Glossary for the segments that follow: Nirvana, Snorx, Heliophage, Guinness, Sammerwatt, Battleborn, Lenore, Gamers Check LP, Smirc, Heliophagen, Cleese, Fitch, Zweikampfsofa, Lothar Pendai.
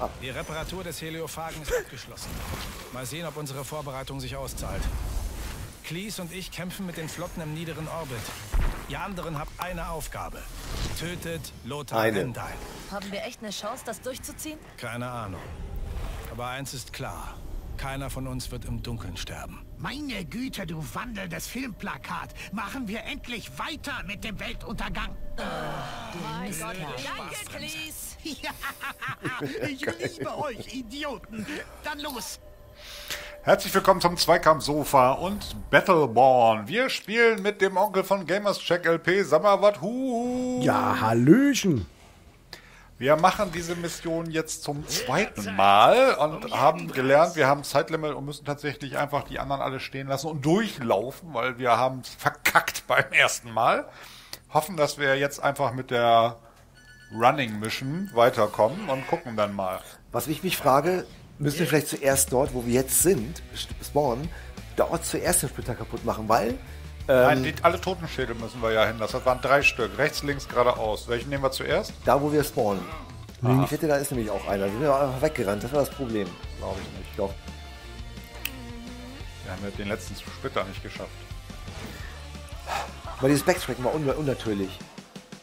ab. Die Reparatur des Heliophagen ist abgeschlossen. Mal sehen, ob unsere Vorbereitung sich auszahlt. Cleese und ich kämpfen mit den Flotten im niederen Orbit. Ihr anderen habt eine Aufgabe. Tötet Lothar Pendai. Haben wir echt eine Chance, das durchzuziehen? Keine Ahnung. Aber eins ist klar. Keiner von uns wird im Dunkeln sterben. Meine Güte, du wandelndes Filmplakat. Machen wir endlich weiter mit dem Weltuntergang. Oh, mein Gott, danke, Cleese. Ja, ich liebe euch, Idioten. Dann los. Herzlich willkommen zum Zweikampfsofa und Battleborn. Wir spielen mit dem Onkel von Gamers Check LP, Sammerwatt. Ja, hallöchen. Wir machen diese Mission jetzt zum zweiten Mal und haben gelernt, wir haben Zeitlimit und müssen tatsächlich einfach die anderen alle stehen lassen und durchlaufen, weil wir haben es verkackt beim ersten Mal. Hoffen, dass wir jetzt einfach mit der Running Mission weiterkommen und gucken dann mal. Was ich mich frage, müssen wir vielleicht zuerst dort, wo wir jetzt sind, spawnen, dort zuerst den Splitter kaputt machen, weil... Nein, alle Totenschädel müssen wir ja hinlassen. Das waren 3 Stück. Rechts, links, geradeaus. Welchen nehmen wir zuerst? Da, wo wir spawnen. Ah. Ich hätte, da ist nämlich auch einer. Wir sind ja einfach weggerannt. Das war das Problem. Glaube ich nicht. Doch. Wir haben ja den letzten Splitter nicht geschafft. Aber dieses Backtracken war unnatürlich.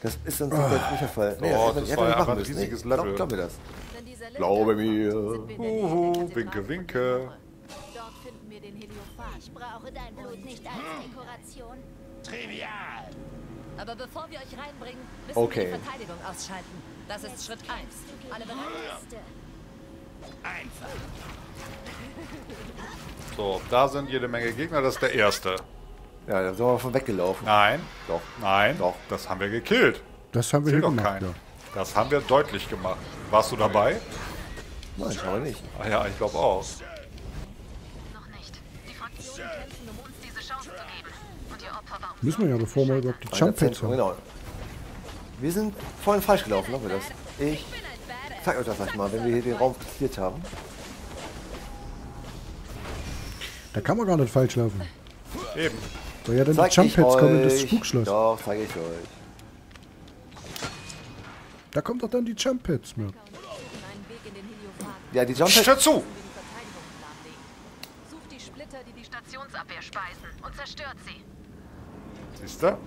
Das ist dann nicht der Fall. Nee, oh, das war ja einfach ein riesiges Level. Glaub mir das. Glaube mir. Winke, winke. Ich brauche dein Blut nicht als Dekoration. Trivial! Aber bevor wir euch reinbringen, müssen wir die Verteidigung ausschalten. Das ist Schritt 1. Alle bereit? Einfach. So, da sind jede Menge Gegner. Das ist der erste. Ja, da sind wir von weggelaufen. Nein. Doch. Nein. Doch. Das haben wir gekillt. Das haben wir gemacht. Ja. Das haben wir deutlich gemacht. Warst du dabei? Nein, ich glaube nicht. Ah ja, ich glaube auch. Müssen wir ja, bevor wir überhaupt die Jump-Pads haben. Genau. Wir sind vorhin falsch gelaufen, glaubt ihr das? Ich zeig euch das gleich mal, wenn wir hier den Raum platziert haben. Da kann man gar nicht falsch laufen. Eben. Weil ja dann die Jump-Pads kommen in das Spukschloss. Doch, zeige ich euch. Da kommt doch dann die Jump-Pads mit. Ja, die Jump-Pads... Hör zu! Sucht die Splitter, die die Stationsabwehr speisen und zerstört sie. Siehst du?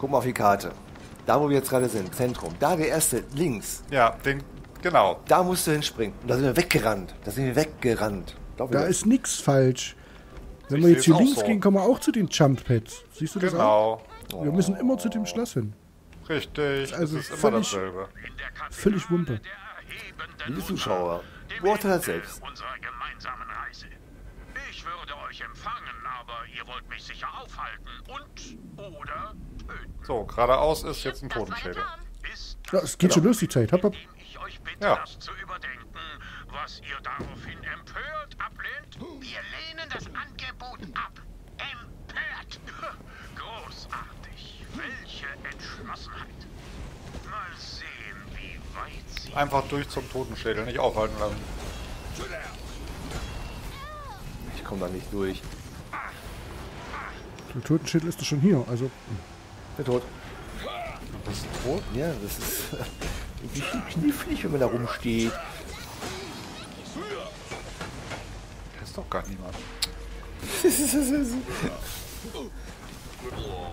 Guck mal auf die Karte. Da, wo wir jetzt gerade sind, Zentrum. Da der erste, links. Ja, den, genau. Da musst du hinspringen. Und da sind wir weggerannt. Glaub da ist nichts falsch. Wenn wir jetzt hier links gehen, kommen wir auch zu den Jump-Pads. Siehst du das auch? Genau. Wir müssen immer zu dem Schloss hin. Richtig. Also das ist immer dasselbe. Völlig Wumpe. Liebe Zuschauer, beurteilt halt selbst. Ich würde euch empfangen, aber ihr wollt mich sicher aufhalten und oder töten. So, geradeaus ist jetzt ein Totenschädel. Ja, es geht schon los, die Zeit. Ich euch bitte, das zu überdenken, was ihr daraufhin empört ablehnt. Wir lehnen das Angebot ab. Empört! Großartig. Welche Entschlossenheit. Mal sehen, wie weit sie... Einfach durch zum Totenschädel, nicht aufhalten lassen. Kommt da nicht durch. Der Totenschädel ist doch schon hier, also... Der Tod. Das ist tot? Ja, das ist... Wie knifflig, wenn man da rumsteht. Da ist doch gar niemand.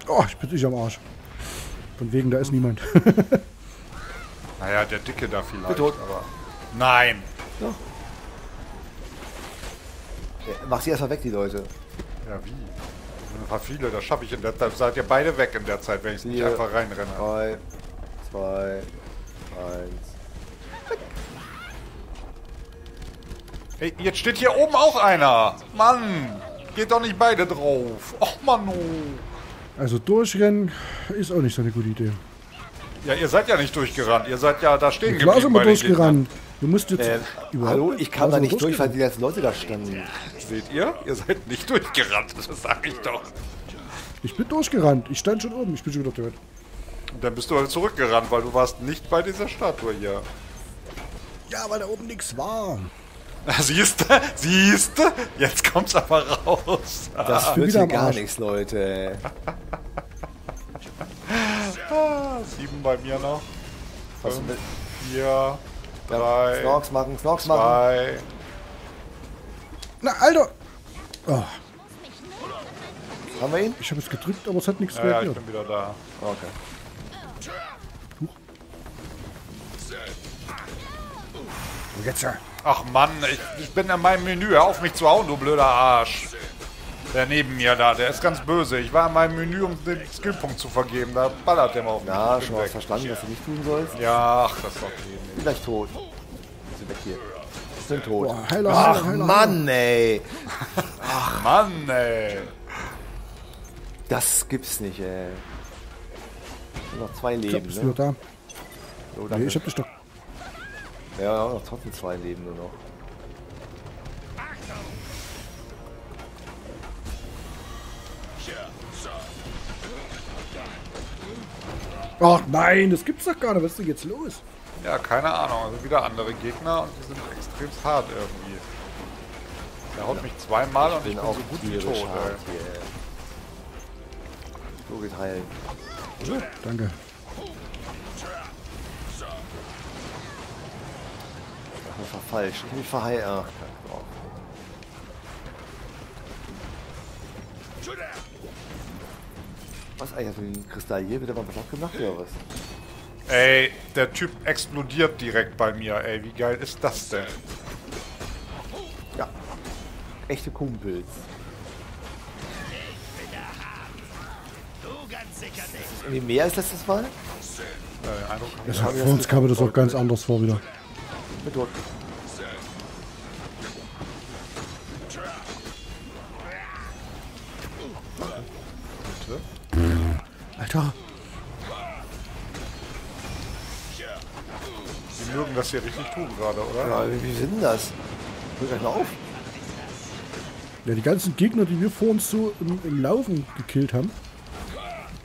Oh, ich bin nicht am Arsch. Von wegen, da ist niemand. Naja, der Dicke da vielleicht, der Tod. Aber... Nein! Doch. Mach sie erstmal weg, die Leute. Ja, wie? Das sind ein paar viele, das schaffe ich in der Zeit. Seid ihr beide weg in der Zeit, wenn ich nicht einfach reinrenne. 3, 2, 1. Weg. Hey, jetzt steht hier oben auch einer. Mann, geht doch nicht beide drauf. Och, Mann. Also durchrennen ist auch nicht so eine gute Idee. Ja, ihr seid ja nicht durchgerannt. Ihr seid ja da stehen geblieben. Ich war so mal durchgerannt. Du musst jetzt hallo, ich kann da nicht durch, weil die ganzen Leute da standen. Seht ihr? Ihr seid nicht durchgerannt, das sag ich doch. Ich bin durchgerannt, ich stand schon oben, ich bin schon wieder tot. Und dann bist du halt zurückgerannt, weil du warst nicht bei dieser Statue hier. Ja, weil da oben nichts war. Siehste? Jetzt kommt's aber raus. Das führt wieder gar nichts, Leute. 7 bei mir noch. 5, 4... Drei, Snorx machen, Snorx machen. Zwei. Na, Alter! Oh. Haben wir ihn? Ich habe es gedrückt, aber es hat nichts reagiert. Ja, ich bin wieder da. Okay. Huch. Und jetzt ja. Ach Mann, ich bin an meinem Menü. Hör auf mich zu hauen, du blöder Arsch. Der neben mir da, der ist ganz böse. Ich war an meinem Menü, um den Skillpunkt zu vergeben. Da ballert der mal auf mich. Ja, schon was verstanden, was du nicht tun sollst. Ja, ach, das ist doch nicht. Bin gleich tot. Sind weg hier. Sind tot. Boah, heiler, ach heiler, Mann, ey. Ach Mann, ey. Das gibt's nicht, ey. Noch zwei Leben, ich glaub, ne? Da. Oh, nee, ich hab dich doch... Ja, noch trotzdem zwei Leben nur noch. Ach nein, das gibt's doch gar nicht. Was ist denn jetzt los? Ja, keine Ahnung. Also wieder andere Gegner und die sind extremst hart irgendwie. Der haut mich zweimal und ich bin auch so gut wie tot. So geht heilen. Danke. Das war falsch. Ich hab mich verheilt. Ach, was eigentlich? Hast du den Kristall hier wieder mal was abgemacht oder was? Ey, der Typ explodiert direkt bei mir. Ey, wie geil ist das denn? Ja. Echte Kumpels. Wie mehr als letztes Mal? Das hat für uns kam das auch ganz anders vor wieder. Mit Druck. Alter. Die mögen das hier richtig tun gerade, oder? Ja, wie sind das? Hört gleich mal auf. Ja, die ganzen Gegner, die wir vor uns so im Laufen gekillt haben,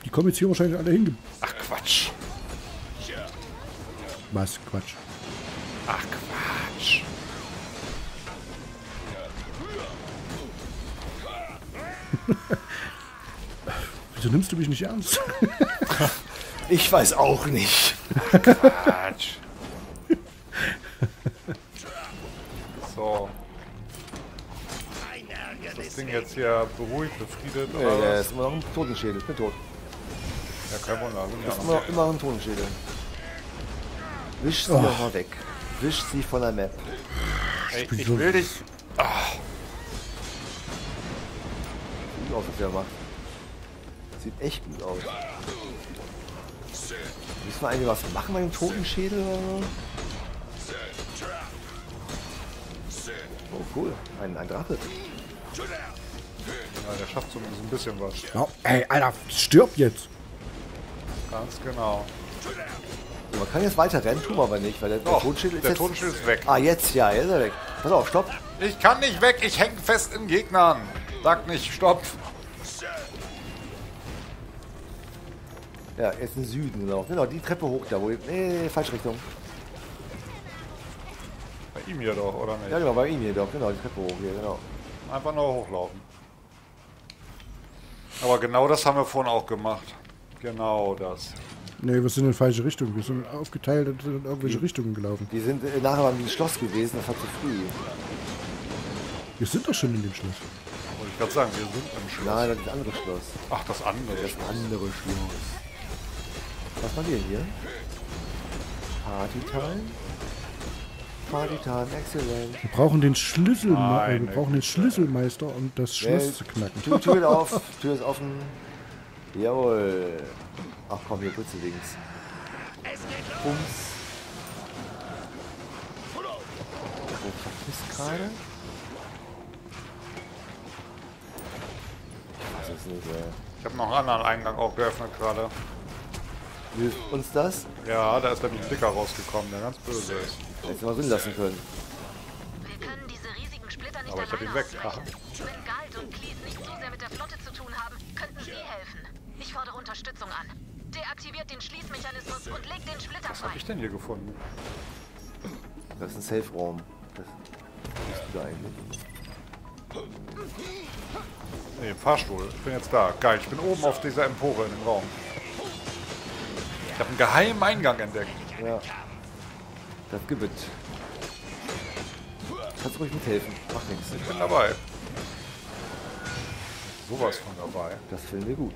die kommen jetzt hier wahrscheinlich alle hin. Ach Quatsch. Was? Quatsch. Ach Quatsch. Wieso nimmst du mich nicht ernst? Ich weiß auch nicht. Ach, Quatsch. So. Ist das Ding jetzt hier beruhigt, befriedet? Ja, oder ist immer noch ein Totenschädel. Ich bin tot. Ja, kein Wunder. Das ist immer noch ein Totenschädel. Wisch sie nochmal weg. Wisch sie von der Map. Ey, ich will dich. Ach. Sieht gut aus, was er macht. Sieht echt gut aus. Müssen wir eigentlich was machen bei dem Totenschädel oder so? Oh cool, ein Drache. Ja, der schafft so ein bisschen was. Ja. Ey, Alter, stirb jetzt! Ganz genau. Man kann jetzt weiter rennen, tun wir aber nicht, weil der Totenschädel ist weg. Ah, jetzt, ja, jetzt ist er weg. Pass auf, stopp. Ich kann nicht weg, ich hänge fest in Gegnern. Sag nicht, stopp. Ja, jetzt im Süden, genau. Genau, die Treppe hoch da, wo ich... Nee, falsche Richtung. Bei ihm hier doch, oder nicht? Ja, genau, bei ihm hier doch, genau, die Treppe hoch hier, genau. Einfach nur hochlaufen. Aber genau das haben wir vorhin auch gemacht. Genau das. Ne, wir sind in falsche Richtung. Wir sind aufgeteilt und sind in irgendwelche Richtungen gelaufen. Die sind nachher mal im Schloss gewesen, das war zu früh. Wir sind doch schon in dem Schloss. Wollte ich gerade sagen, wir sind im Schloss. Nein, das andere Schloss. Ach, das andere Schloss. Das andere Schloss. Was war denn hier? Partytime? Partytime, excellent. Wir brauchen den Schlüsselmeister, um das Schloss zu knacken. Tür auf, Tür ist offen. Jawohl. Ach komm, hier kurz links. Bums. Wo verpisst gerade? Ich weiß es nicht, ey. Ich hab noch einen anderen Eingang auch geöffnet gerade. Hilft uns das? Ja, da ist nämlich ein Dicker rausgekommen, der ganz böse ist. Hättest du mal drin lassen können. Wir können diese riesigen Splitter nicht. Aber ich hab ihn weg. Wenn Galt und Glies nicht so sehr mit der Flotte zu tun haben, könnten Sie helfen. Ich fordere Unterstützung an. Deaktiviert den Schließmechanismus und legt den Splitter frei. Was hab ich denn hier gefunden? Das ist ein Safe-Raum. Das bist du da eigentlich? Nee, Fahrstuhl. Ich bin jetzt da. Geil, ich bin oben auf dieser Empore in dem Raum. Ich habe einen geheimen Eingang entdeckt. Ja. Das gibt es. Kannst du ruhig mithelfen. Mach nichts. Ich bin dabei. Sowas von dabei. Das finden wir gut.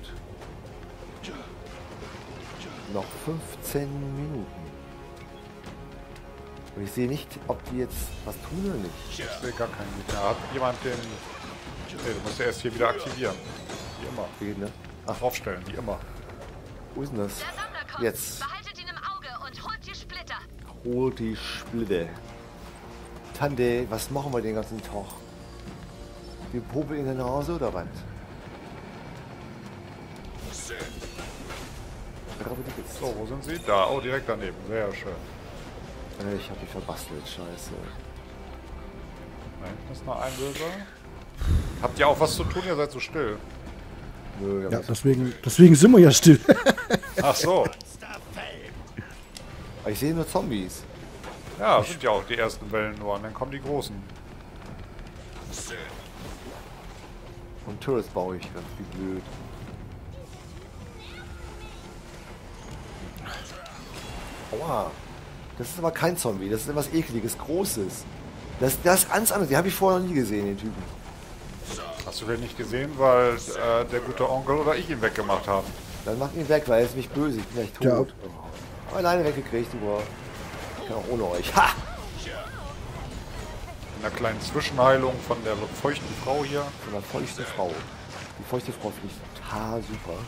Noch 15 Minuten. Und ich sehe nicht, ob die jetzt was tun oder nicht. Ich sehe gar keinen mit. Da hat jemand den... Nee, du musst ja erst hier wieder aktivieren. Wie immer. Wie geht, ne? Ach, aufstellen, wie immer. Wo ist denn das? Jetzt. Behaltet ihn im Auge und holt die Splitter. Holt die Splitter. Tante, was machen wir den ganzen Tag? Wir popeln in der Nase oder was? So, wo sind sie? Da, oh, direkt daneben. Sehr schön. Ich hab die verbastelt, scheiße. Nein, das ist noch ein Böser. Habt ihr auch was zu tun? Ihr seid so still. Nö, ja, deswegen sind wir ja still. Ach so. Ich sehe nur Zombies. Ja, das sind ja auch die ersten Wellen nur. Und dann kommen die großen. Und Turrets baue ich ganz blöd. Aua. Das ist aber kein Zombie. Das ist etwas Ekliges, Großes. Das ist ganz anders. Die habe ich vorher noch nie gesehen, den Typen. Hast du den nicht gesehen, weil der gute Onkel oder ich ihn weggemacht haben? Dann mach ihn weg, weil er ist nicht böse. Ich bin gleich tot. Ja. Aber alleine weggekriegt, du. Ich kann auch ohne euch. Ha! In einer kleinen Zwischenheilung von der feuchten Frau hier. Von der feuchten Frau. Die feuchte Frau finde ich total super.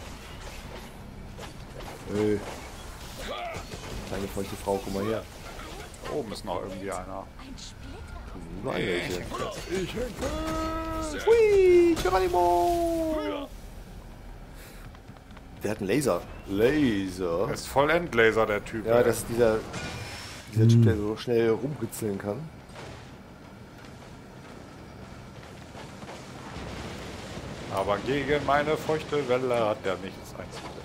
Kleine feuchte Frau, guck mal her. Da oben ist noch irgendwie einer. Nur eine Hecke. Ich hänge. Hui, Geronimo! Der hat einen Laser. Laser. Das ist voll Endlaser, der Typ. Ja, das ist dieser Typ, der so schnell rumritzeln kann. Aber gegen meine feuchte Welle hat der nichts einzusetzen.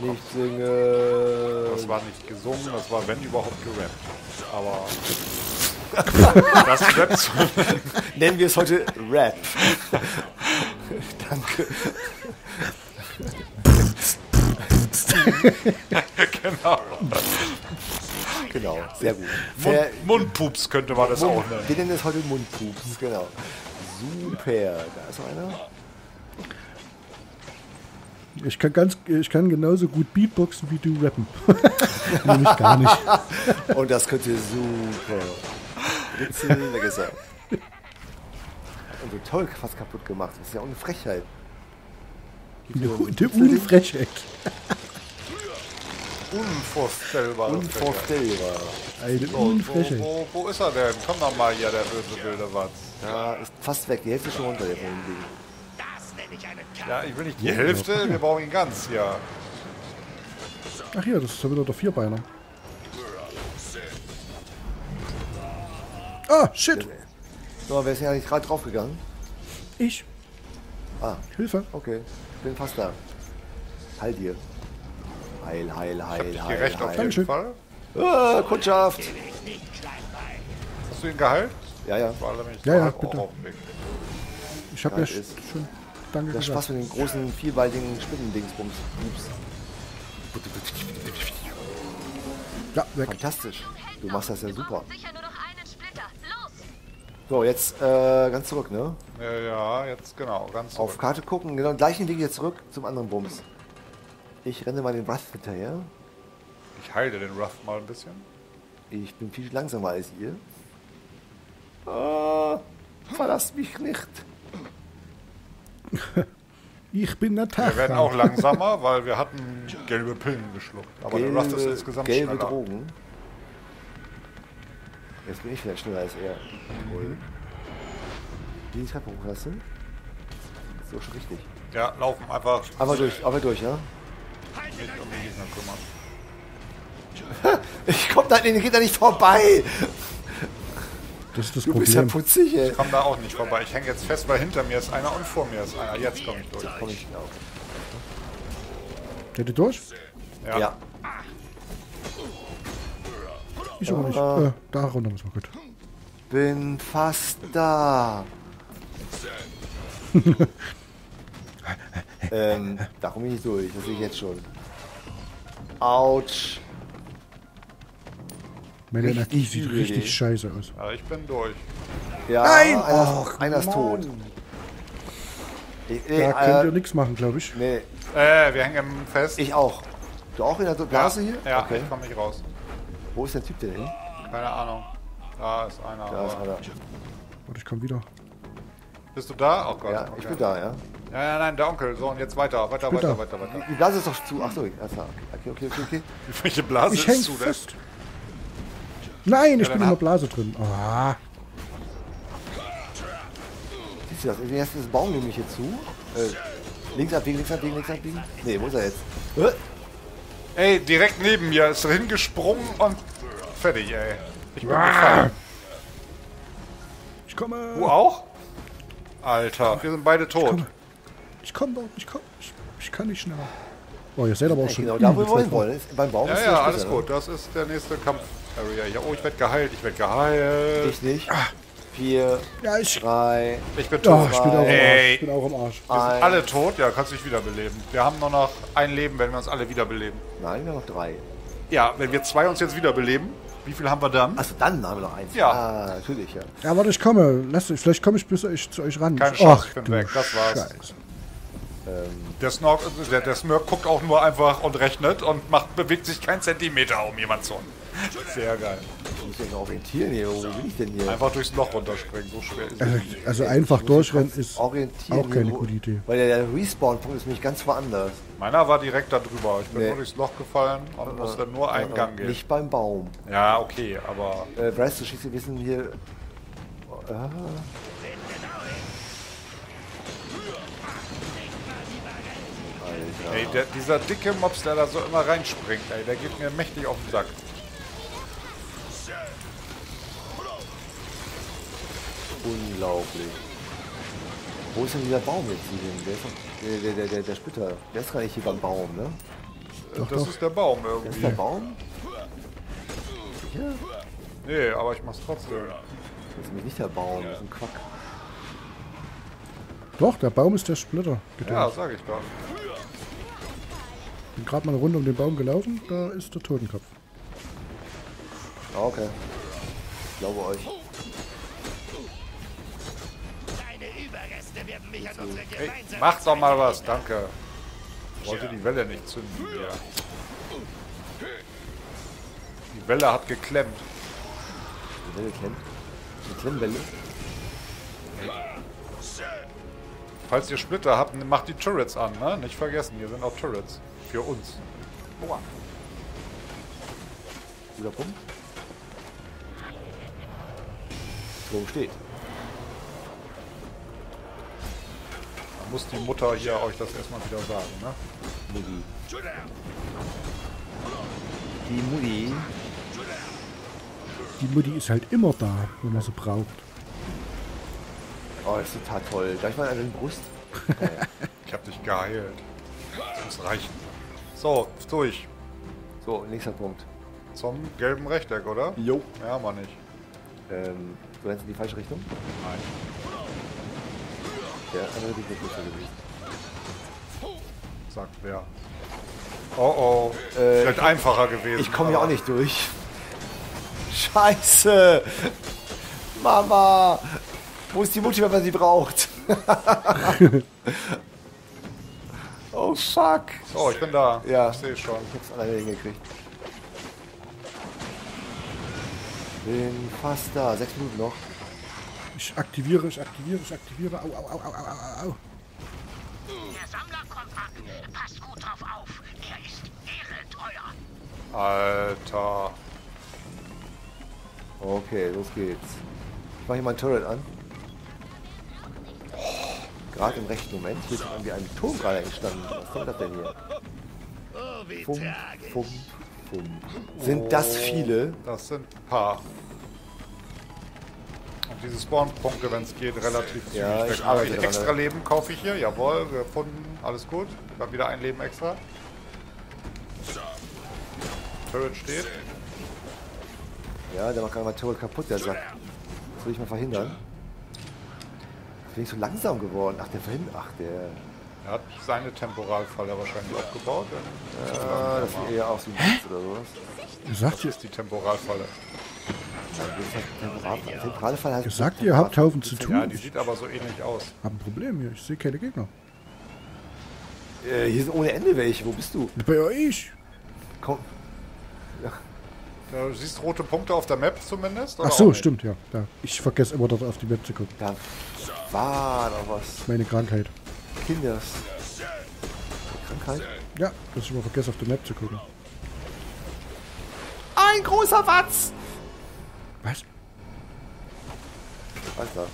Nicht singe. Das war nicht gesungen, das war, wenn überhaupt, gerappt. Aber das Rap zu nennen wir es heute Rap. Danke. Genau, sehr gut. Mundpups könnte man das auch nennen. Wir nennen es heute Mundpups, genau. Super, da ist noch einer. Ich kann genauso gut Beatboxen wie du rappen. Nämlich gar nicht. Und das könnt ihr super. Ritzeln, lecker. Und so toll fast kaputt gemacht. Das ist ja auch eine Frechheit. Eine Frechheit. Unvorstellbar. Unvorstellbar. Eine Unfrechheit. Wo ist er denn? Komm doch mal hier, der böse wilde Watz. Ja, ist fast weg. Die Hälfte schon runter. Ja, ich will nicht die Hälfte, ja. Wir brauchen ihn ganz, ja. Ach ja, das ist ja wieder der Vierbeiner. Ah, shit! So, wer ist ja nicht gerade draufgegangen? Ich. Ah. Hilfe. Okay, ich bin fast da. Heil dir. Heil, heil, heil, heil, recht, heil. Auf jeden Fall. Ah, Kundschaft! Hast du ihn geheilt? Ja, ja. Ja, bitte. Ich hab ja schon... Danke. Das Spaß mit den großen, vielbeiligen Spinnen-Dingsbums. Ja, weg. Fantastisch. Du machst das ja super. So, jetzt ganz zurück, ne? Ja, jetzt genau, ganz zurück. Auf Karte gucken, genau, gleichen Weg jetzt zurück zum anderen Bums. Ich renne mal den Ruff hinterher. Ich heile den Ruff mal ein bisschen. Ich bin viel langsamer als ihr. Verlasst mich nicht. Ich bin Natascha. Wir werden auch langsamer, weil wir hatten gelbe Pillen geschluckt. Aber der Rust ist insgesamt gelbe schneller. Drogen. Jetzt bin ich vielleicht schneller als er. Die Treppe hochlassen. So schon richtig. Ja, laufen einfach. Aber durch, ja? Nicht um den Gegner kümmern. Ich komm da den Gegner nicht vorbei! Das ist das Problem. Du bist ja putzig, ey. Ich komm da auch nicht vorbei. Ich hänge jetzt fest, weil hinter mir ist einer und vor mir ist einer. Jetzt komme ich durch. Geht ihr durch? Ja. Ich auch nicht. Da runter muss man gut. Bin fast da. Da komme ich nicht durch. Das sehe ich jetzt schon. Autsch. Meine Energie sieht richtig scheiße aus. Ja, ich bin durch. Ja, nein! Einer ist tot. Da könnt ihr nichts machen, glaube ich. Nee. Wir hängen fest. Ich auch. Du auch in der Blase hier? Ja, okay. Ich komme nicht raus. Wo ist der Typ denn hin? Keine Ahnung. Da ist einer. Warte, ich komme wieder. Bist du da? Oh Gott. Ja, okay. Ich bin da, ja. Ja, ja, nein, der Onkel. So, und jetzt weiter. Weiter. Die Blase ist doch zu. Achso, okay. Welche Blase ist zu? Ich häng fest. Nein, ich bin in der Blase drin. Ah. Siehst du das? Irgendwie ist das Baum nämlich hier zu. Links abbiegen. Nee, wo ist er jetzt? Ey, direkt neben mir ist er hingesprungen und fertig, ey. Ich bin gefallen. Ich komme. Du auch? Alter, wir sind beide tot. Ich kann nicht schneller. Oh, ihr seht aber auch schon. Genau, da wo wir wollen. Beim Baum ist ja, alles gut. Das ist der nächste Kampf. Ja, oh, ich werd geheilt. Ich nicht. 4, 3, ich bin tot. Ich bin auch am Arsch. Wir sind alle tot? Ja, kannst du dich wiederbeleben. Wir haben nur noch ein Leben, wenn wir uns alle wiederbeleben. Nein, wir haben noch 3. Ja, wenn wir 2 uns jetzt wiederbeleben, wie viel haben wir dann? Achso, dann haben wir noch 1. Ja. Ah, natürlich, ja. Ja, warte, ich komme. Vielleicht komme ich bis zu euch ran. Keine Chance, ich bin weg. Das war's. Scheiße. Der Smirc guckt auch nur einfach und rechnet und bewegt sich keinen Zentimeter um jemanden zu. Sehr geil. Ich muss mich orientieren hier. Wo bin ich denn hier? Einfach durchs Loch runterspringen. So schwer ist es. Also einfach durchrennen ist auch keine gute Idee. Weil der Respawn-Punkt ist nämlich ganz woanders. Meiner war direkt da drüber. Ich bin nur durchs Loch gefallen und musste nur einen Gang gehen. Nicht beim Baum. Ja, okay, aber... Bryce, du schießt ein bisschen hier... Ah. Ey, dieser dicke Mops, der da so immer reinspringt, ey, der geht mir mächtig auf den Sack. Unglaublich. Wo ist denn dieser Baum jetzt? Der Splitter. Der ist gar nicht hier beim Baum, ne? Doch, das ist der Baum irgendwie. Das ist der Baum? Ja. Nee, aber ich mach's trotzdem. Das ist nämlich nicht der Baum, das ist ein Quack. Doch, der Baum ist der Splitter. Ja, sag ich doch. Ich bin gerade mal eine Runde um den Baum gelaufen, da ist der Totenkopf. Okay. Ich glaube euch. Hey, macht doch mal was, danke. Ich wollte die Welle nicht zünden. Ja. Die Welle hat geklemmt. Die Welle klemmt? Die Klemmwelle? Falls ihr Splitter habt, macht die Turrets an, ne? Nicht vergessen, hier sind auch Turrets. Für uns. Boah. Guter Pump. Wo steht? Muss die Mutter hier euch das erstmal wieder sagen, ne? Mutti. Die Mutti. Die Mutti ist halt immer da, wenn man sie braucht. Oh, das ist total toll. Gleich mal an den Brust. Okay. Ich hab dich geheilt. Das muss reichen. So, durch. So, nächster Punkt. Zum gelben Rechteck, oder? Jo. Ja, man nicht. Du rennst in die falsche Richtung? Nein. Der andere Weg wird nicht so gewesen. Sagt wer. Oh oh. Vielleicht einfacher gewesen. Ich komme hier auch nicht durch. Scheiße! Mama! Wo ist die Mutti, wenn man sie braucht? Oh fuck! Oh, ich bin da. Ja. Ich sehe schon. Ich hab's alleine hingekriegt. Bin fast da. 6 Minuten noch. Ich aktiviere. Au. Der Sammler kommt an. Passt gut drauf auf. Er ist ehrenteuer. Alter. Okay, los geht's. Ich mach hier mein Turret an. Gerade im rechten Moment. Hier ist irgendwie ein Turm gerade entstanden. Was soll das denn hier? Fum. Sind das viele? Das sind ein paar. Diese Spawnpunkte, wenn es geht, relativ zügig. Ja, extra Leben kaufe ich hier. Jawohl, gefunden. Alles gut. Ich habe wieder ein Leben extra. Turret steht. Ja, der macht gerade mal Turret kaputt, der Sack. Das will ich mal verhindern. Bin ich so langsam geworden. Ach, der verhindert. Ach, der... Er hat seine Temporalfalle wahrscheinlich abgebaut. Ja, das sieht eher aus wie ein oder sowas. Sagt ihr, die Temporalfalle. Temporalfalle heißt gesagt, ihr habt Haufen zu tun. Ja, die sieht aber so ähnlich aus. Hab ein Problem hier, ich sehe keine Gegner. Hier sind ohne Ende welche, wo bist du? Bei euch. Komm. Ja. Du siehst rote Punkte auf der Map zumindest? Oder? Ach so, stimmt, ja. Da. Ich vergesse immer, dort auf die Map zu gucken. Da war noch was. Meine Krankheit. Kinders. Krankheit? Ja, dass ich immer vergesse, auf die Map zu gucken. Ein großer Watz! Was? Alles klar.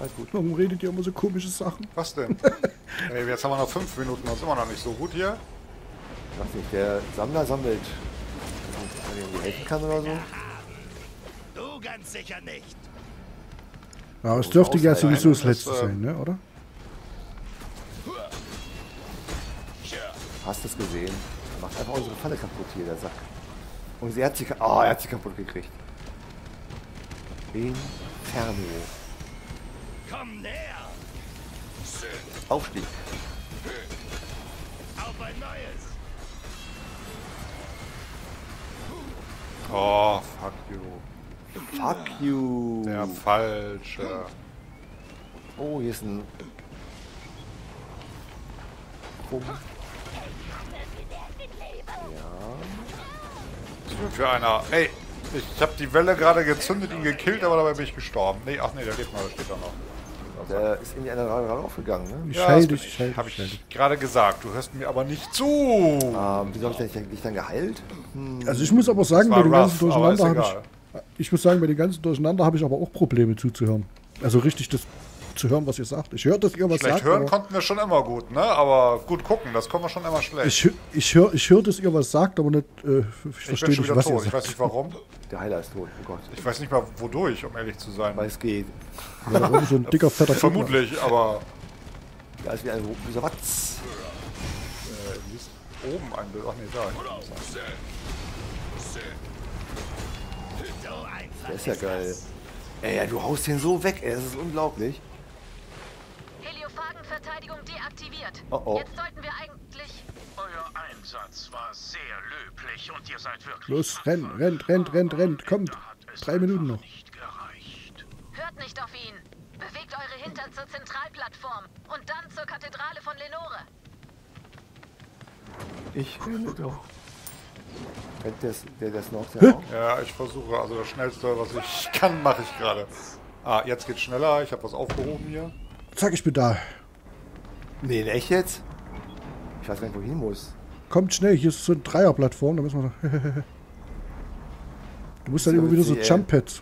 Alles gut. Warum redet ihr immer so komische Sachen? Was denn? Ey, jetzt haben wir noch 5 Minuten, das ist immer noch nicht so gut hier. Ich weiß nicht, der Sammler sammelt. Wenn ich irgendwie helfen kann oder so. Du ganz sicher nicht. Aber es dürfte ja sowieso das letzte sein, ne, oder? Hast du es gesehen? Er macht einfach unsere Falle kaputt hier, der Sack. Und sie hat sie, oh, er hat sie kaputt gekriegt. Inferno. Komm näher. Aufstieg. Auf ein neues. Oh, fuck you. Fuck you. Der Falsche. Oh, hier ist ein... Krumm. Ja. Was ist für einer? Ey, ich hab die Welle gerade gezündet, ihn gekillt, aber dabei bin ich gestorben. Nee, ach nee, der lebt noch, der steht da noch. Der ist in die andere gerade aufgegangen, ne? Ich heil dich, ich heil dich. Hab ich gerade gesagt, du hörst mir aber nicht zu. Wieso hab ich dich dann geheilt? Hm. Also ich muss aber sagen, bei den ganzen Durcheinander habe ich... Ich muss sagen, bei den ganzen Durcheinander habe ich aber auch Probleme zuzuhören. Also richtig das zu hören, was ihr sagt. Ich höre, dass ihr was sagt. Vielleicht hören konnten wir schon immer gut, ne? Aber gut gucken, das können wir schon immer schlecht. Ich höre, dass ihr was sagt, aber nicht... ich verstehe nicht, was ihr sagt. Ich weiß nicht, warum. Der Heiler ist tot, oh Gott. Ich weiß nicht mal, wodurch, um ehrlich zu sein. Weil es geht. Ja, warum so ein dicker, fetter vermutlich, Kuckler. Aber... Da ist wie ein dieser Watz. Hier ist oben ein Bild. Ach nee, da. Der ist ja geil. Ey, ja, du haust den so weg, ey. Das ist unglaublich. Heliophagenverteidigung deaktiviert. Oh, oh. Jetzt sollten wir eigentlich... Euer Einsatz war sehr löblich und ihr seid wirklich... Los, rennt, kommt. 3 Minuten noch. Hört nicht auf ihn. Bewegt eure Hintern zur Zentralplattform und dann zur Kathedrale von Lenore. Ich renne doch. Rennt der Snorx ja auch? Ja, ich versuche. Also das Schnellste, was ich kann, mache ich gerade. Ah, jetzt geht's schneller. Ich habe was aufgehoben hier. Zack, ich bin da. Nee, echt jetzt? Ich weiß gar nicht, wo ich hin muss. Kommt schnell, hier ist so eine Dreierplattform, da müssen wir noch... Du musst dann immer wieder so Jump-Pads.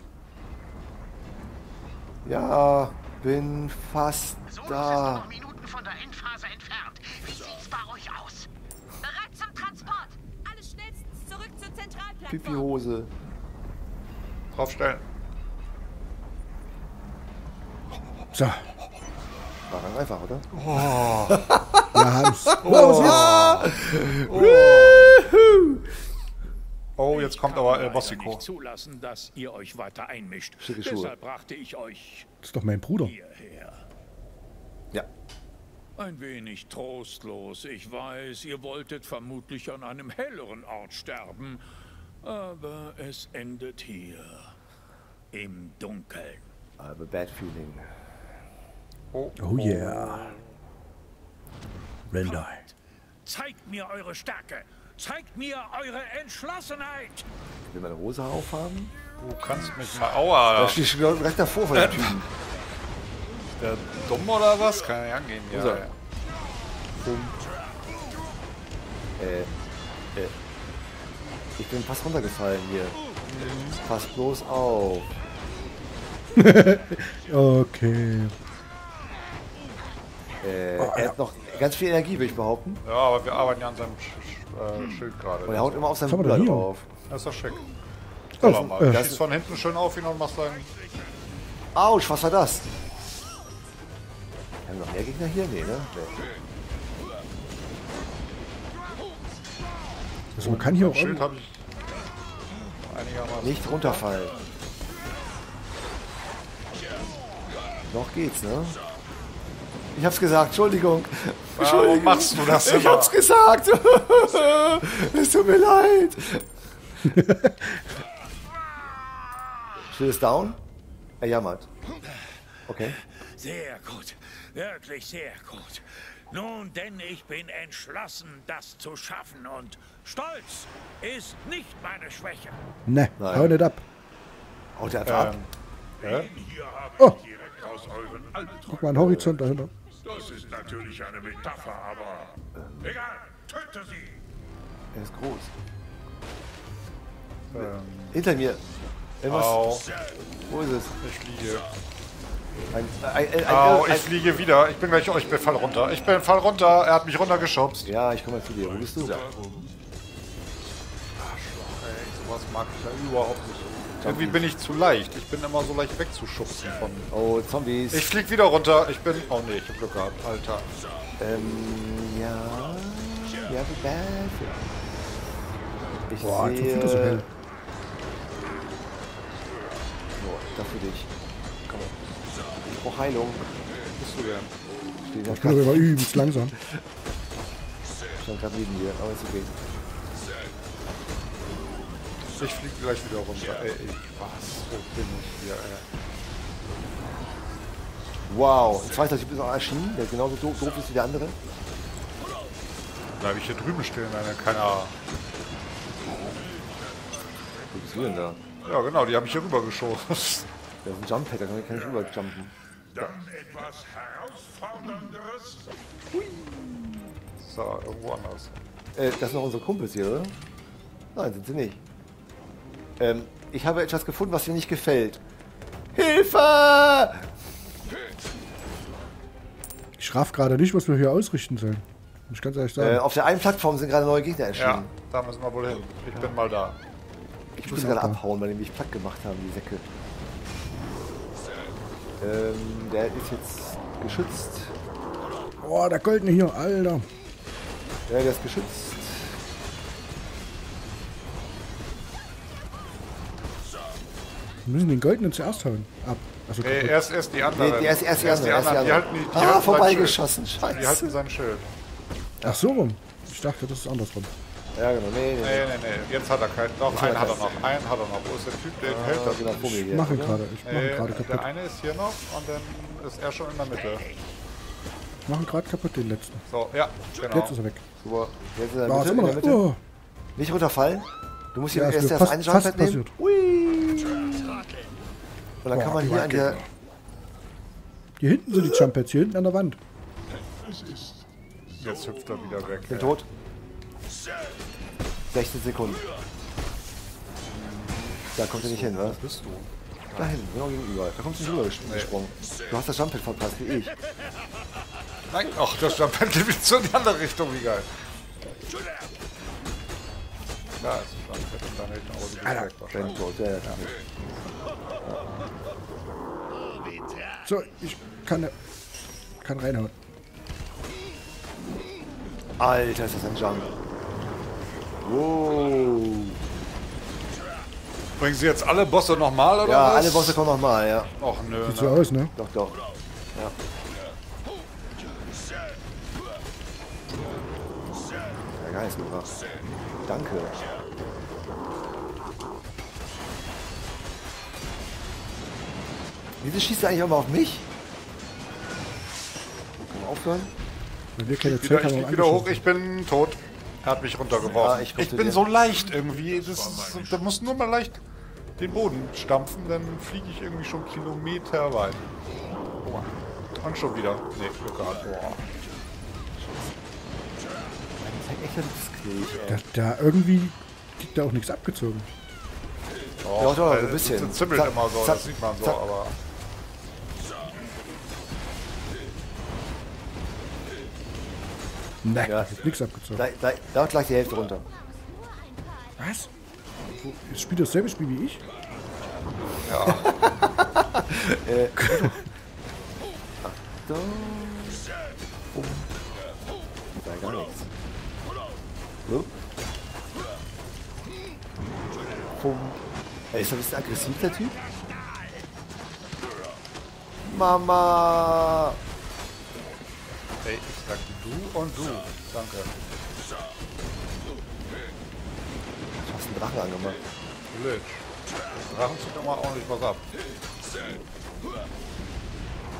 Ja, bin fast da. Noch Minuten von der Endphase entfernt. Wie sieht's bei euch aus? Bereit zum Transport. Alles schnellstens zurück zur Zentralplattform. Pipi-Hose. Draufstellen. So. War ganz einfach, oder? Oh. Oh, jetzt kommt aber El Bossico. Ich kann nicht zulassen, dass ihr euch weiter einmischt. Deshalb brachte ich euch. Das ist doch mein Bruder. Hierher. Ja. Ein wenig trostlos. Ich weiß, ihr wolltet vermutlich an einem helleren Ort sterben. Aber es endet hier. Im Dunkeln. I have a bad feeling. Oh, oh yeah. Kommt, zeigt mir eure Stärke. Zeigt mir eure Entschlossenheit. Ich will meine Hose aufhaben. Du kannst mich mal... Aua. Da steht schon recht davor von dem Typen. Ist der dumm oder was? Kann er angehen, ja. Ich bin fast runtergefallen hier. Pass bloß auf. Okay. Er hat noch ganz viel Energie, will ich behaupten. Ja, aber wir arbeiten ja an seinem Schild gerade. Und er haut immer auf seinem Bruder drauf. Das ist doch schick. Du schießt von hinten schön auf ihn und machst dann... Autsch, was war das? Haben wir noch mehr Gegner hier? Nee, ne? Also man kann hier auch... Schild habe ich einigermaßen... Nicht runterfallen. Noch geht's, ne? Ich hab's gesagt, Entschuldigung. Warum machst du das immer? Ich hab's gesagt. Es tut mir leid. Steht es down? Er jammert. Okay. Sehr gut. Wirklich sehr gut. Nun denn, ich bin entschlossen, das zu schaffen und Stolz ist nicht meine Schwäche. Ne, hau nicht ab. Haut er ab. Oh, guck mal, ein Horizont dahinter. Das ist natürlich eine Metapher, aber egal, töte sie. Er ist groß. Hinter mir. Irgendwas. Wo ist es? Ich fliege. Ich fliege wieder. Ich bin gleich. Oh, ich bin Fall runter. Ich bin Fall runter. Er hat mich runtergeschubst. Ja, ich komme mal zu dir. Wo bist du? Da. Sowas mag ich ja überhaupt nicht. Irgendwie bin ich zu leicht. Ich bin immer so leicht wegzuschubsen von... Oh, Zombies. Ich flieg wieder runter. Ich bin... Oh ne, ich hab Glück gehabt. Alter. Ja... Ja, wie bad. Ich sehe... Boah, so hell. Oh, dafür dich. Komm. Ich brauch Heilung. Bist du gern? Ich bin aber übelst langsam. Ich stand gerade neben dir, aber ist okay. Ich flieg gleich wieder runter. Ey, was? Wo bin ich hier, ey? Wow, ich weiß, dass ich bin auch erschienen, der genauso doof ist wie der andere. Bleib ich hier drüben stehen, einer, keine Ahnung. Wo bist du denn da? Ja, genau, die haben mich hier rüber geschossen. Das ist ein Jump-Pad, da kann ich rüberjumpen. Dann etwas Herausfordernderes. So, irgendwo anders. Das sind noch unsere Kumpels hier, oder? Nein, sind sie nicht. Ich habe etwas gefunden, was mir nicht gefällt. Hilfe! Ich raff gerade nicht, was wir hier ausrichten sollen. Ich kann es ehrlich sagen. Auf der einen Plattform sind gerade neue Gegner erschienen. Ja, da müssen wir wohl hin. Ich bin mal da. Ich muss gerade abhauen, weil die mich platt gemacht haben, die Säcke. Der ist jetzt geschützt. Boah, der Goldene hier, Alter. Ja, der ist geschützt. Wir müssen den Goldenen zuerst hauen. Ab. Also nee, erst die anderen. Nee, erst die anderen. Die halten vorbeigeschossen. Scheiße. Die halten sein Schild. Ach so rum. Ich dachte, das ist andersrum. Ja, genau. Nee. Jetzt hat er keinen. Doch, einen hat er noch. Einen hat er noch. Wo ist der Typ? Den hält das. Ich mache ihn gerade. Kaputt. Der eine ist hier noch und dann ist er schon in der Mitte. Ich mache ihn gerade kaputt, den letzten. So, ja. Genau. Jetzt ist er weg. Super. Jetzt ist er in der Mitte. Oh. Nicht runterfallen. Du musst hier erst das eine Jump nehmen. Und dann kann man hier an der... Hier hinten sind die Jump-Pads, hier hinten an der Wand. Jetzt hüpft er wieder weg. Bin tot. 16 Sekunden. Da kommt er nicht hin, was? Wo bist du? Da hinten, genau gegenüber. Da kommst du nicht rübergesprungen. Du hast das Jump-Pad verpasst, wie ich. Nein, ach, das Jump-Pad geht so in die andere Richtung, wie geil. Da ist ein Jump-Pad und dann hinten auch direkt wahrscheinlich. So, ich kann reinhauen. Alter, ist das ein Jump. Wow. Bringen Sie jetzt alle Bosse nochmal, oder? Ja, was? Alle Bosse kommen nochmal, ja. Och, nö. Sieht so aus, ne? Doch. Ja. Ja, geil, ist gebracht. Danke. Wieso schießt er eigentlich auch mal auf mich? Kann man aufhören? Ich flieg wieder hoch, ich bin tot. Er hat mich runtergeworfen. Ja, ich bin so leicht irgendwie. Da muss nur mal leicht den Boden stampfen, dann fliege ich irgendwie schon Kilometer weit. Oh. Und schon wieder. Nee, Glück gehabt. Boah. Da irgendwie kriegt da auch nichts abgezogen. Doch, ein bisschen. Das zippelt immer so, das sieht man so, aber... Nein, ja. Nichts abgezogen. Da gleich die Hälfte runter. Was? Ich spiele dasselbe Spiel wie ich? Ja. Achtung. Oh. Da gar nichts. So. Pum. Er ist ein bisschen aggressiv, der Typ. Mama! Ey, ich sag du und du. Danke. Du hast einen Drachen angemacht. Blöd. Der Drachen zieht doch mal ordentlich was ab.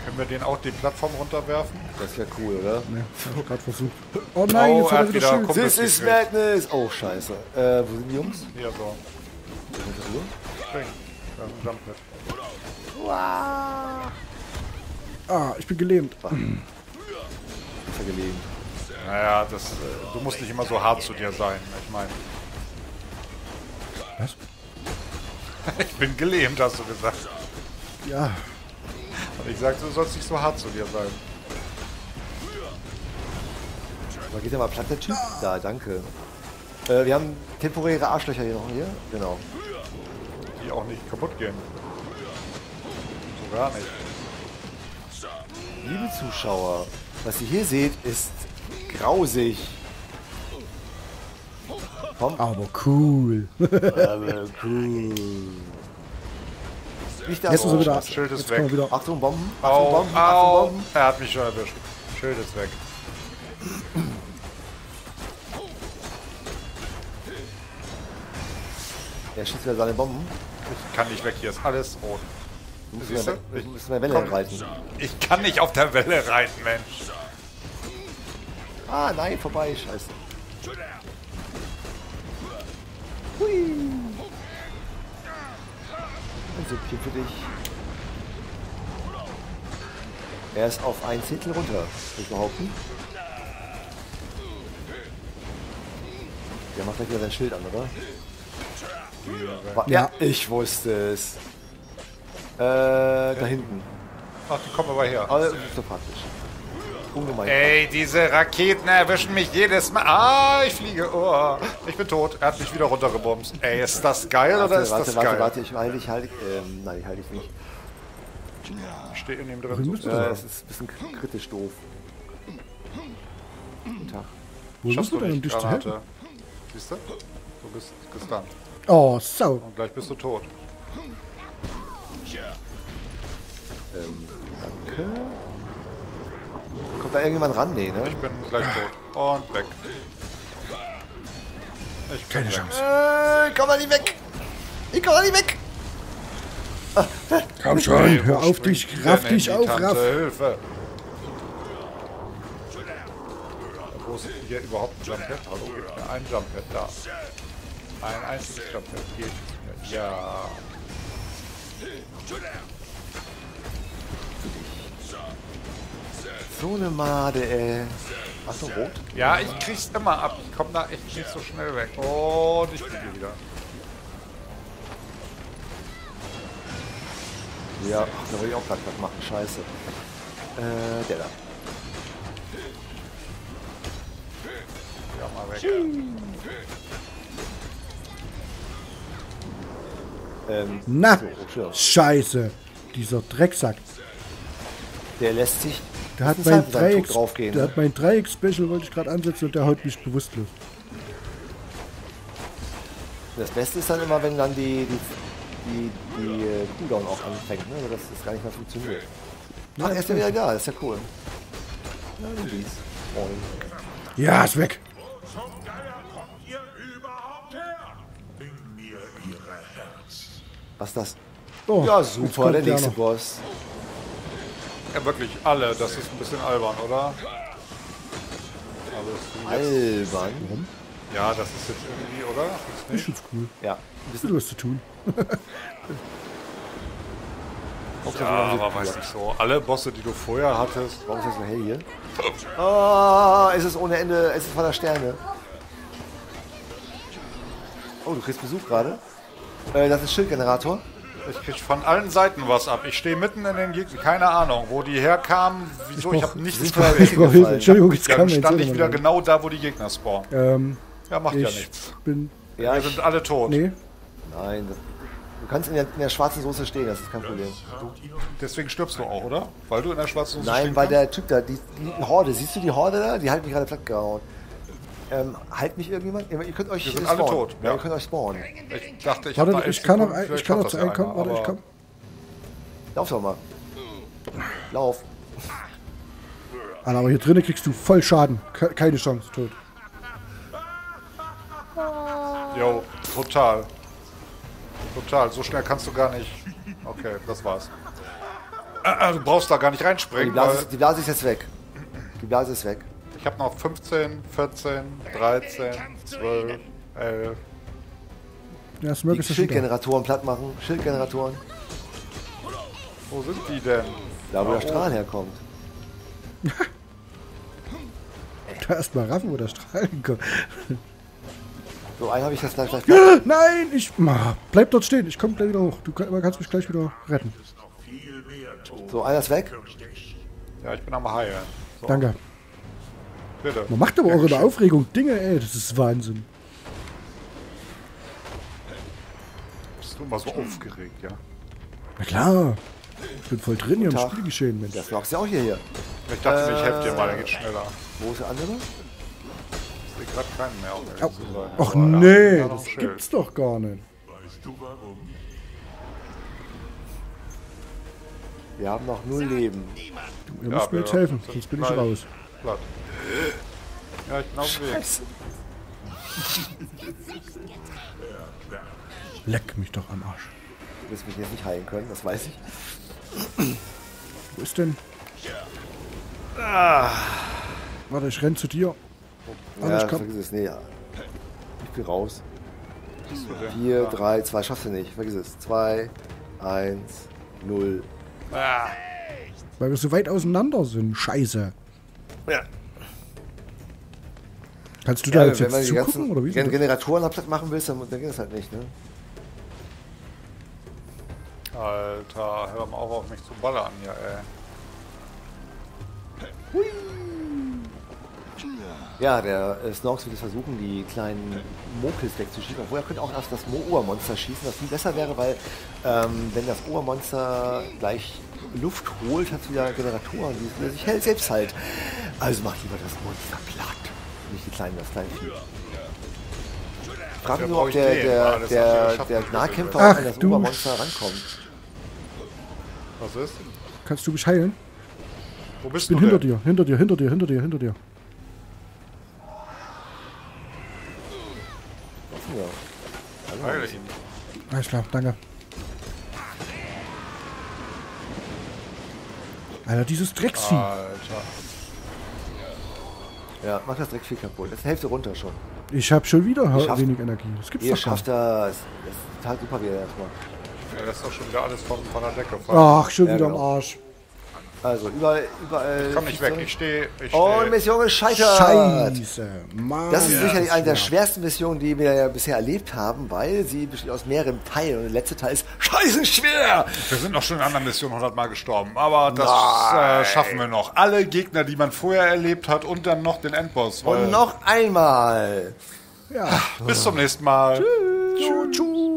Können wir den auch die Plattform runterwerfen? Das ist ja cool, oder? Ne, ich hab gerade versucht. Oh nein, oh, jetzt hat er wieder Schild. This is madness! Oh, scheiße. Wo sind die Jungs? Hier, so. Spring. Da ist ein Jump mit. Wow. Ah, ich bin gelähmt. Ach, ist ja gelähmt. Naja, das, du musst nicht immer so hart zu dir sein. Ich meine... Was? Ich bin gelähmt, hast du gesagt. Ja. Und ich sagte, du sollst nicht so hart zu dir sein. Aber geht der mal platt, der Typ? Da, danke. Wir haben temporäre Arschlöcher hier noch. Hier? Genau. Die auch nicht kaputt gehen. So gar nicht. Liebe Zuschauer, was ihr hier seht, ist grausig. Komm. Aber cool. Aber cool. Nicht jetzt so wieder. Schild ist weg. Achtung, Bomben. Achtung, Bomben. Achtung, Bomben. Er hat mich schon erwischt. Schild ist weg. Er schießt wieder seine Bomben. Ich kann nicht weg, hier ist alles rot. Siehst du? Ich muss in der Welle reiten. Ich kann nicht auf der Welle reiten, Mensch. Ah, nein, vorbei, scheiße. Hui. Ein Süppchen für dich. Er ist auf 1 Zehntel runter, würde ich behaupten. Der macht gleich wieder sein Schild an, oder? Ja, ich wusste es. Da hinten. Ach, die kommen aber her. Das ist so praktisch. Ungemein. Ey, diese Raketen erwischen mich jedes Mal. Ah, ich fliege. Oh, ich bin tot. Er hat mich wieder runtergebomst. Ey, ist das geil oder ist das geil? Warte, ich halte dich. Nein, ich halte dich nicht. Steht in dem drin. Das ist ein bisschen kritisch doof. Guten Tag. Wo schaffst du denn die Granate? Siehst du? Du bist gestunt. Oh, so. Und gleich bist du tot. Danke. Kommt da irgendjemand ran? Nee, ne? Ich bin gleich tot. Und weg. Ich keine weg. Chance. Ich komm da nicht weg. Ich komm da nicht weg. Komm schon, hey, hör auf dich. Raff dich auf, Raff. Hilfe. Wo ist hier überhaupt ein Jumphead? Hallo, gib mir einen Jumphead da. Ein einziges Jumphead. Hier. Ja. So eine Made, ey. Achso, rot? Ja, ich krieg's immer ab. Ich komm da echt nicht so schnell weg. Und ich fliege wieder. Ja, ach, da will ich auch gerade was machen. Scheiße. Der da. Ja, mal weg. Na, so, scheiße. Dieser Drecksack. Der lässt sich... Da hat mein Dreieck-Special, wollte ich gerade ansetzen, und der haut mich bewusstlos. Das Beste ist dann immer, wenn dann die Cooldown auch anfängt, ne? Dass das gar nicht mehr funktioniert. Ach, er ist ja wieder da, das ist ja cool. Ja, du siehst. Ja, ist weg. Was ist das? Oh, ja, super, der nächste Boss. Ja, wirklich alle, das ist ein bisschen albern, oder? Albern? Warum? Ja, das ist jetzt irgendwie, oder? Das ist jetzt cool. Ja. Du hast zu tun. Ja, aber weiß nicht so. Alle Bosse, die du vorher hattest. Warum ist das so hell hier? Oh, es ist ohne Ende, es ist voller Sterne. Oh, du kriegst Besuch gerade. Das ist Schildgenerator. Ich krieg von allen Seiten was ab. Ich stehe mitten in den Gegner. Keine Ahnung, wo die herkamen. Wieso? Ich habe nichts gehört. Entschuldigung, jetzt dann stand ich wieder genau da, wo die Gegner spawnen. Ja, macht ja nichts. Ja, wir sind alle tot. Nee. Nein. Du kannst in der schwarzen Soße stehen, das ist kein Problem. Deswegen stirbst du auch, oder? Weil du in der schwarzen Soße stehst. Nein, weil der Typ da, die Horde. Siehst du die Horde da? Die hat mich gerade platt gehauen. Halt mich irgendjemand? Ihr könnt euch spawnen. Wir sind alle tot. Ja, ihr könnt euch spawnen. Ich dachte, ich warte, ich kann noch zu einem kommen. Warte, ich komm. Lauf doch mal. Lauf. Alter, aber hier drinnen kriegst du voll Schaden. Keine Chance, tot. Jo, total. Total, so schnell kannst du gar nicht. Okay, das war's. Du brauchst da gar nicht reinspringen. Die Blase ist jetzt weg. Die Blase ist weg. Ich habe noch 15, 14, 13, 12, 11. Ja, die Schildgeneratoren platt machen. Schildgeneratoren. Wo sind die denn? Da, wo der Strahl herkommt. Da erst mal raffen, wo der Strahl herkommt. So, einen habe ich jetzt gleich. Nein, bleib dort stehen. Ich komme gleich wieder hoch. Du kannst mich gleich wieder retten. So, einer ist weg. Ja, ich bin am Heilen. So. Danke. Bitte. Man macht aber auch in der Aufregung Dinge, ey. Das ist Wahnsinn. Bist du mal so aufgeregt, ja? Na klar. Ich bin voll drin hier im Spielgeschehen, Mensch. Das machst du auch hierher. Ich dachte, ich helfe dir mal, dann geht's schneller. Wo ist der andere? Ich sehe gerade keinen mehr, um ehrlich zu sein. Ach nee, das gibt's doch gar nicht. Weißt du warum? Wir haben noch 0 Leben. Du musst mir jetzt helfen, sonst bin ich raus. Platt. Ja, ich bin auf dem Weg. Leck mich doch am Arsch. Du wirst mich jetzt nicht heilen können, das weiß ich. Wo ist denn? Ah. Warte, ich renn zu dir. Oh, ja, vergiss es. Nee, ja. Ich bin raus. 4, 3, 2, schaffst du nicht. Vergiss es. 2, 1, 0. Weil wir so weit auseinander sind. Scheiße. Ja. Kannst du da jetzt zugucken, oder wie? Wenn du Generatoren platt machen willst, dann geht das halt nicht, ne? Alter, hör mal auf mich zu ballern hier, ey. Hui. Ja, der Snorx wird jetzt versuchen, die kleinen Mokels wegzuschießen. Obwohl, er könnte auch erst das Obermonster schießen, was viel besser wäre, weil wenn das Obermonster gleich Luft holt, hat es wieder Generatoren, die sich hält selbst halt. Also macht lieber das Monster platt, nicht die kleinen, das kleine Vieh. Ich frage nur, ob der Nahkämpfer an das Obermonster rankommt. Was ist? Kannst du mich heilen? Wo bist du? Ich bin hinter dir. Heile ihn. Alles klar, danke. Alter, dieses Drecksvieh. Ja, mach das Drecksvieh kaputt. Das ist die Hälfte runter schon. Ich hab schon wieder wenig Energie. Das gibt's doch gar nicht. Das ist total super, wie er das macht. Ja, das ist doch schon wieder alles von der Decke gefallen. Ach, schon wieder am Arsch. Also, überall... Ich komm nicht weg, ich steh. Oh, die Mission gescheitert! Scheiße, Mann! Das ist sicherlich eine der schwersten Missionen, die wir ja bisher erlebt haben, weil sie besteht aus mehreren Teilen und der letzte Teil ist scheißenschwer! Wir sind noch schon in anderen Missionen 100-mal gestorben, aber das schaffen wir noch. Alle Gegner, die man vorher erlebt hat und dann noch den Endboss. Und noch einmal! Ja. Bis zum nächsten Mal! Tschüss! Tschüss.